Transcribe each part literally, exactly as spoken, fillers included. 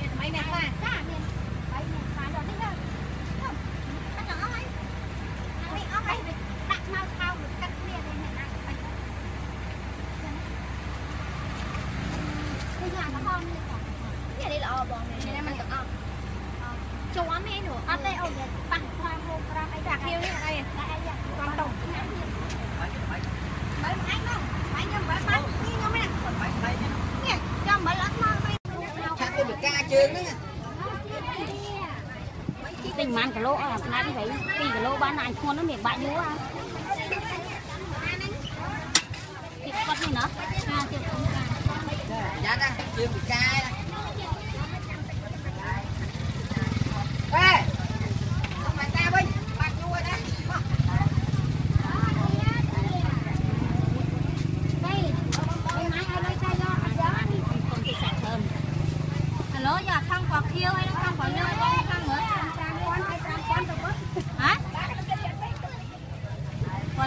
Miền mấy miền mà, cả miền mấy miền mà rồi đấy đâu. Không, bắt nó ấy, nó bị óc ấy, đặt mau thao được cắt miền này miền này. Bây giờ nó con như vậy. Cái này là bọn này nên mình cần ăn. Cho ăn mấy nữa. Ăn đây ông bằng khoai môn ra cái đặc hiệu như này. Đây là con đồng. Mấy anh không? Mấy nhưng mấy bắt như nhau mấy này. Nè, cho mấy lẫn mơ mấy. Chắc tôi được ca trường đấy. Tình man cả lỗ à, nay đi vậy. Đi cả lỗ bán này khuôn nó miệng bại nữa. Thịt con gì nữa? À, thịt con cá. Dạ đó, thịt cá. Ê! Không phải ta Vinh, bạc chua đấy. Đây, đây máy ai lấy chai cho, ăn giá đi. Còn thịt sạch hơn. Hello, giờ thăng quả khiêu hay nó thăng quả lươi, nó thăng nữa. Hả? Quả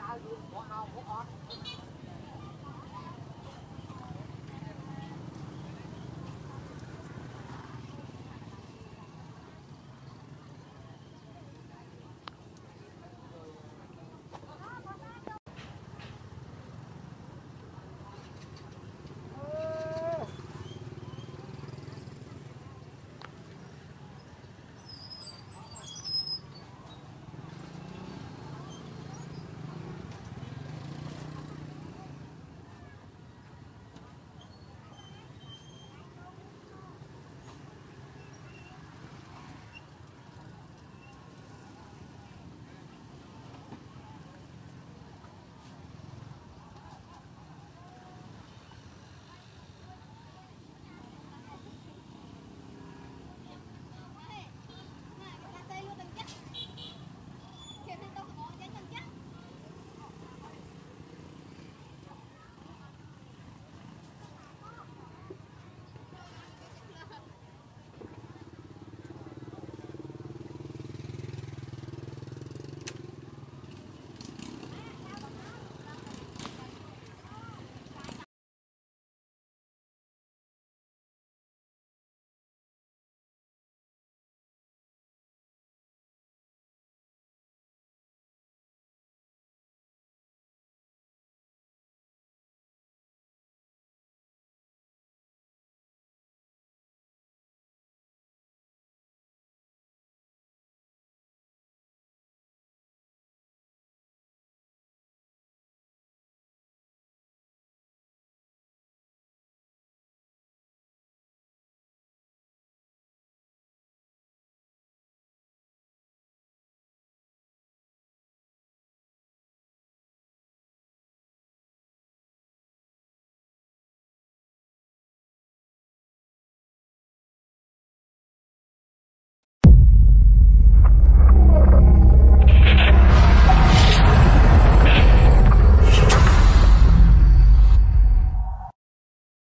Hãy subscribe cho kênh Ghiền Mì Gõ để không bỏ lỡ những video hấp dẫn.